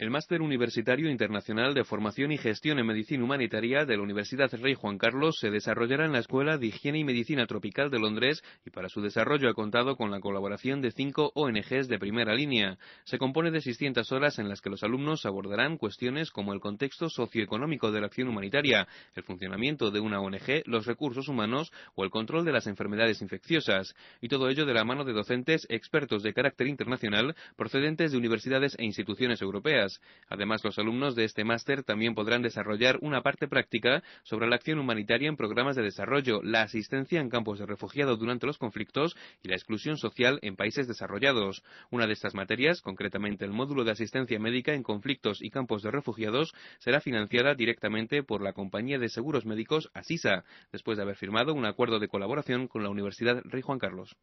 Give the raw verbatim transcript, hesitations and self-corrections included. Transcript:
El Máster Universitario Internacional de Formación y Gestión en Medicina Humanitaria de la Universidad Rey Juan Carlos se desarrollará en la Escuela de Higiene y Medicina Tropical de Londres y para su desarrollo ha contado con la colaboración de cinco O N Ges de primera línea. Se compone de seiscientas horas en las que los alumnos abordarán cuestiones como el contexto socioeconómico de la acción humanitaria, el funcionamiento de una O N G, los recursos humanos o el control de las enfermedades infecciosas. Y todo ello de la mano de docentes expertos de carácter internacional procedentes de universidades e instituciones europeas. Además, los alumnos de este máster también podrán desarrollar una parte práctica sobre la acción humanitaria en programas de desarrollo, la asistencia en campos de refugiados durante los conflictos y la exclusión social en países desarrollados. Una de estas materias, concretamente el módulo de asistencia médica en conflictos y campos de refugiados, será financiada directamente por la compañía de seguros médicos Asisa, después de haber firmado un acuerdo de colaboración con la Universidad Rey Juan Carlos.